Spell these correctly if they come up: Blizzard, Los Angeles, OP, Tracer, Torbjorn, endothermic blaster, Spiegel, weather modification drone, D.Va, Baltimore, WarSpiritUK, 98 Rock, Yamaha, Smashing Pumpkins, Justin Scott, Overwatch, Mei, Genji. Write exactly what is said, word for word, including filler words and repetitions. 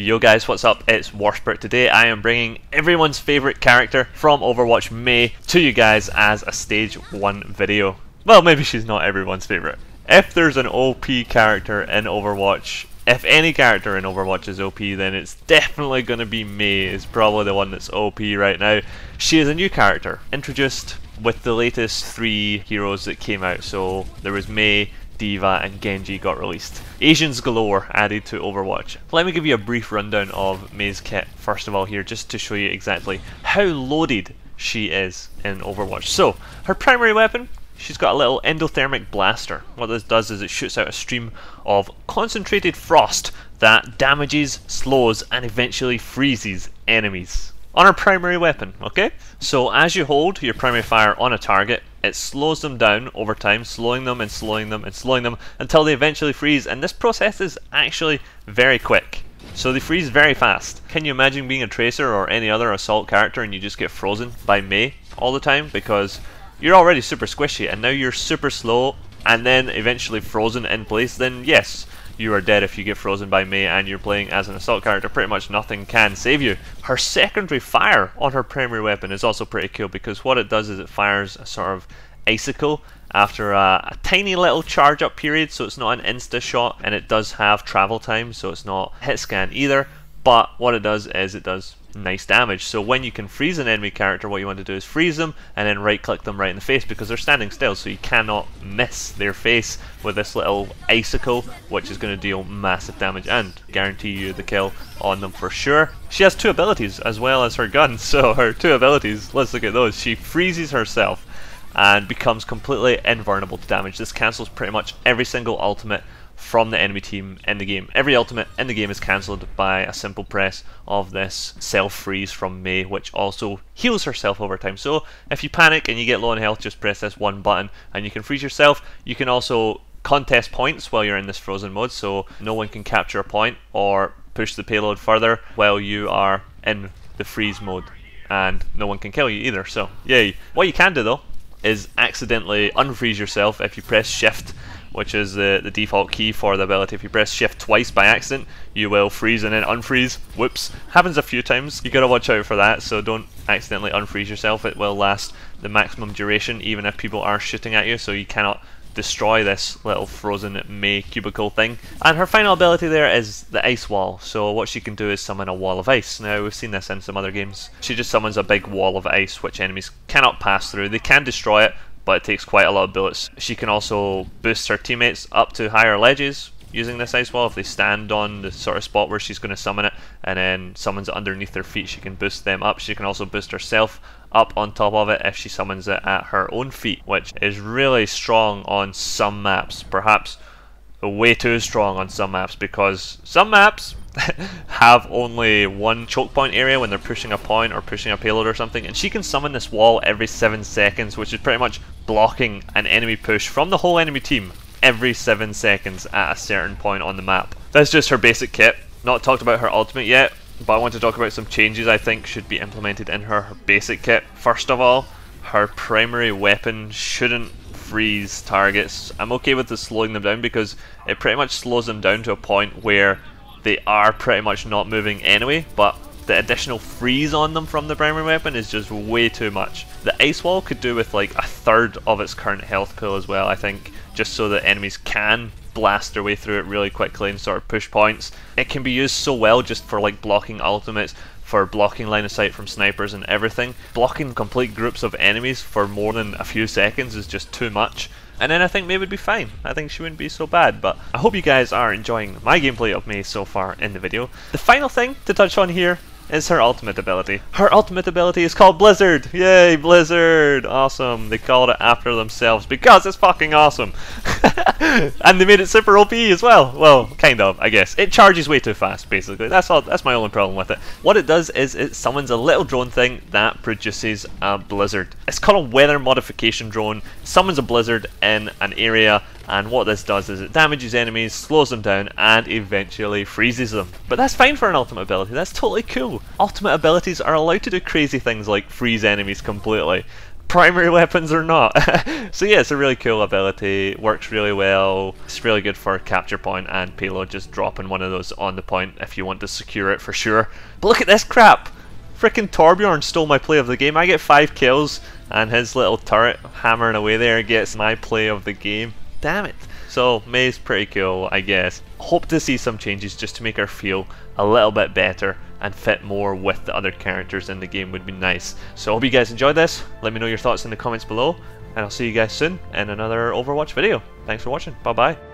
Yo guys, what's up? It's WarSpirit. Today I am bringing everyone's favourite character from Overwatch, Mei, to you guys as a stage one video. Well, maybe she's not everyone's favourite. If there's an O P character in Overwatch, if any character in Overwatch is O P, then it's definitely going to be Mei. Is probably the one that's O P right now. She is a new character, introduced with the latest three heroes that came out. So there was Mei, D.Va and Genji got released. Asians galore added to Overwatch. Let me give you a brief rundown of Mei's kit first of all here, just to show you exactly how loaded she is in Overwatch. So her primary weapon, she's got a little endothermic blaster. What this does is it shoots out a stream of concentrated frost that damages, slows and eventually freezes enemies. On her primary weapon, okay? So as you hold your primary fire on a target, it slows them down over time, slowing them and slowing them and slowing them until they eventually freeze, and this process is actually very quick. So they freeze very fast. Can you imagine being a Tracer or any other assault character and you just get frozen by Mei all the time? Because you're already super squishy and now you're super slow and then eventually frozen in place, then yes, you are dead if you get frozen by Mei and you're playing as an assault character. Pretty much nothing can save you. Her secondary fire on her primary weapon is also pretty cool because what it does is it fires a sort of icicle after a, a tiny little charge up period, so it's not an insta shot, and it does have travel time, so it's not hit scan either, but what it does is it does nice damage. So when you can freeze an enemy character, what you want to do is freeze them and then right click them right in the face because they're standing still, so you cannot miss their face with this little icicle, which is going to deal massive damage and guarantee you the kill on them for sure. She has two abilities as well as her gun, so her two abilities, let's look at those. She freezes herself and becomes completely invulnerable to damage. This cancels pretty much every single ultimate from the enemy team in the game. Every ultimate in the game is cancelled by a simple press of this self-freeze from Mei, which also heals herself over time. So if you panic and you get low on health, just press this one button and you can freeze yourself. You can also contest points while you're in this frozen mode, so no one can capture a point or push the payload further while you are in the freeze mode, and no one can kill you either, so yay. What you can do though is accidentally unfreeze yourself if you press shift, which is the, the default key for the ability. If you press shift twice by accident, you will freeze and then unfreeze. Whoops. Happens a few times. You gotta watch out for that, so don't accidentally unfreeze yourself. It will last the maximum duration, even if people are shooting at you, so you cannot destroy this little frozen Mei cubicle thing. And her final ability there is the ice wall. So what she can do is summon a wall of ice. Now we've seen this in some other games. She just summons a big wall of ice which enemies cannot pass through. They can destroy it, but it takes quite a lot of bullets. She can also boost her teammates up to higher ledges using this ice wall. If they stand on the sort of spot where she's going to summon it and then summons it underneath their feet, she can boost them up. She can also boost herself up on top of it if she summons it at her own feet, which is really strong on some maps. Perhaps way too strong on some maps, because some maps have only one choke point area when they're pushing a point or pushing a payload or something, and she can summon this wall every seven seconds, which is pretty much blocking an enemy push from the whole enemy team every seven seconds at a certain point on the map. That's just her basic kit. Not talked about her ultimate yet, but I want to talk about some changes I think should be implemented in her, her basic kit. First of all, her primary weapon shouldn't freeze targets. I'm okay with the slowing them down because it pretty much slows them down to a point where they are pretty much not moving anyway, but the additional freeze on them from the primary weapon is just way too much. The ice wall could do with like a third of its current health pool as well, I think, just so that enemies can blast their way through it really quickly and sort of push points. It can be used so well just for like blocking ultimates, for blocking line of sight from snipers and everything. Blocking complete groups of enemies for more than a few seconds is just too much. And then I think Mei would be fine. I think she wouldn't be so bad, but I hope you guys are enjoying my gameplay of Mei so far in the video. The final thing to touch on here is her ultimate ability. Her ultimate ability is called Blizzard. Yay, Blizzard! Awesome. They called it after themselves because it's fucking awesome. And they made it super O P as well. Well, kind of, I guess. It charges way too fast, basically. That's all. That's my only problem with it. What it does is it summons a little drone thing that produces a blizzard. It's called a weather modification drone. It summons a blizzard in an area, and what this does is it damages enemies, slows them down, and eventually freezes them. But that's fine for an ultimate ability. That's totally cool. Ultimate abilities are allowed to do crazy things like freeze enemies completely. primary weapons or not. So yeah, it's a really cool ability, works really well, it's really good for capture point and payload, just dropping one of those on the point if you want to secure it for sure. But look at this crap! Frickin' Torbjorn stole my play of the game. I get five kills and his little turret hammering away there gets my play of the game. Damn it. So Mei's pretty cool, I guess. Hope to see some changes just to make her feel a little bit better and fit more with the other characters in the game would be nice. So I hope you guys enjoyed this. Let me know your thoughts in the comments below, and I'll see you guys soon in another Overwatch video. Thanks for watching. Bye bye.